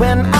when I